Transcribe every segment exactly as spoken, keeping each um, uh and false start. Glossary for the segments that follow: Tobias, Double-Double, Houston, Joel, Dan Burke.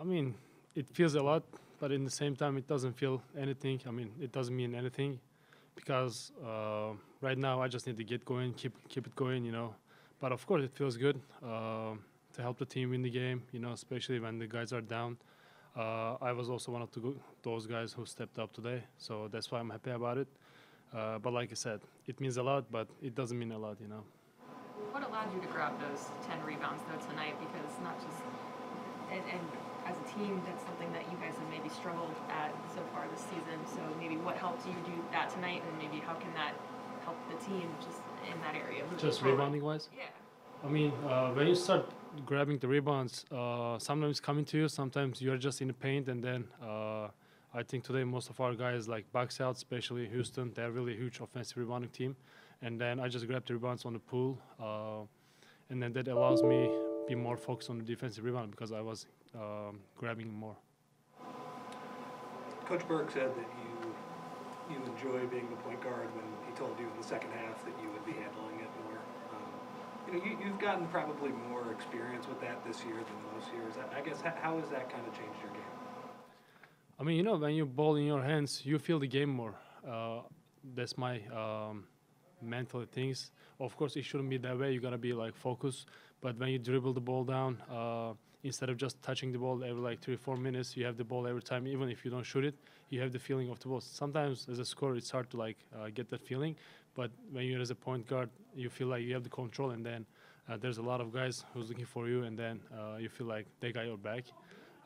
I mean, it feels a lot, but in the same time, it doesn't feel anything. I mean, it doesn't mean anything because uh, right now I just need to get going, keep keep it going, you know. But of course, it feels good uh, to help the team win the game, you know, especially when the guys are down. Uh, I was also one of the, those guys who stepped up today, so that's why I'm happy about it. Uh, but like I said, it means a lot, but it doesn't mean a lot, you know. What allowed you to grab those ten rebounds though tonight? Because not just and, and as a team, that's something that you guys have maybe struggled at so far this season. So maybe what helped you do that tonight, and maybe how can that help the team just in that area? Just rebounding wise? Yeah. I mean, uh, when you start grabbing the rebounds, uh, sometimes coming to you, sometimes you're just in the paint, and then uh, I think today most of our guys like box out, especially Houston. They're really a huge offensive rebounding team. And then I just grabbed the rebounds on the pool, uh, and then that allows me to be more focused on the defensive rebound because I was um, grabbing more. Coach Burke said that you you enjoy being the point guard when he told you in the second half that you would be handling it more. Um, you know, you, you've gotten probably more experience with that this year than most years. I, I guess, how has that kind of changed your game? I mean, you know, when you ball in your hands, you feel the game more. Uh, that's my... Um, mental things. Of course, it shouldn't be that way. You gotta be like focused. But when you dribble the ball down, uh, instead of just touching the ball every like three, four minutes, you have the ball every time. Even if you don't shoot it, you have the feeling of the ball. Sometimes as a scorer, it's hard to like uh, get that feeling. But when you're as a point guard, you feel like you have the control. And then uh, there's a lot of guys who's looking for you. And then uh, you feel like they got your back.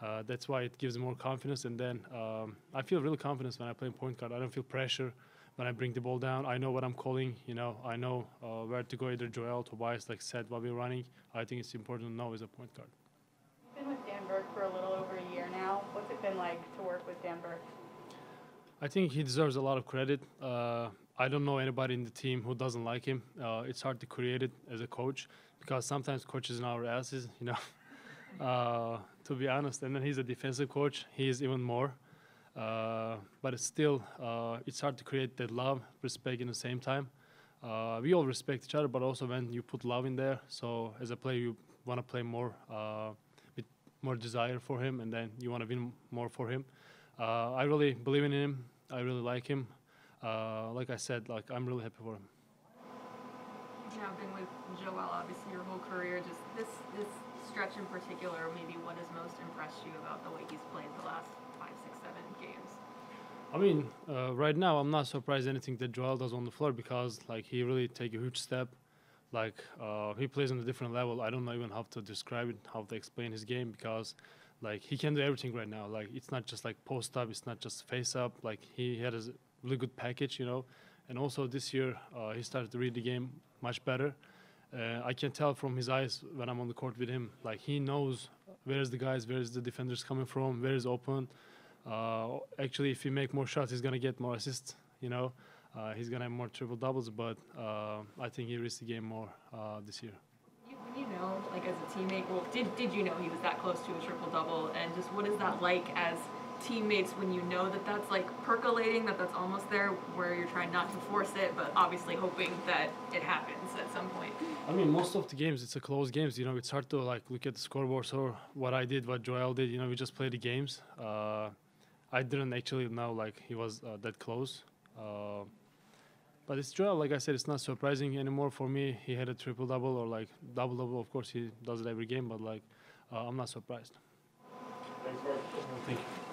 Uh, that's why it gives more confidence. And then um, I feel really confident when I play point guard. I don't feel pressure. When I bring the ball down, I know what I'm calling, you know, I know uh, where to go, either Joel, Tobias, like said, while we're running. I think it's important to know as a point guard. You've been with Dan Burke for a little over a year now. What's it been like to work with Dan Burke? I think he deserves a lot of credit. Uh, I don't know anybody in the team who doesn't like him. Uh, it's hard to create it as a coach because sometimes coaches in our asses, you know, uh, to be honest. And then he's a defensive coach. He is even more. Uh, but it's still, uh, it's hard to create that love, respect in the same time. Uh, we all respect each other, but also when you put love in there, so as a player you want to play more uh, with more desire for him, and then you want to win more for him. Uh, I really believe in him. I really like him. Uh, like I said, like I'm really happy for him. You know, I've been with Joel obviously your whole career. Just this this stretch in particular, maybe what has most impressed you about the way he's played the last games? I mean, uh, right now I'm not surprised anything that Joel does on the floor because like he really take a huge step. Like uh, he plays on a different level. I don't know even how to describe it, how to explain his game because like he can do everything right now. Like it's not just like post up, it's not just face up. Like he had a really good package, you know. And also this year uh, he started to read the game much better. Uh, I can tell from his eyes when I'm on the court with him. Like he knows where's the guys, where's the defenders coming from, where is open. Uh, actually, if you make more shots, he's going to get more assists, you know. Uh, he's going to have more triple-doubles, but uh, I think he risked the game more uh, this year. You, you know, like as a teammate, well, did, did you know he was that close to a triple-double? And just what is that like as teammates when you know that that's like percolating, that that's almost there, where you're trying not to force it, but obviously hoping that it happens at some point? I mean, most of the games, it's a close games, you know. It's hard to like look at the scoreboards or what I did, what Joel did, you know. We just play the games. Uh, I didn't actually know like he was uh, that close, uh, but it's Joel. Like I said, it's not surprising anymore for me. He had a triple double or like double double. Of course, he does it every game, but like uh, I'm not surprised. Thanks, Mark. Thank you.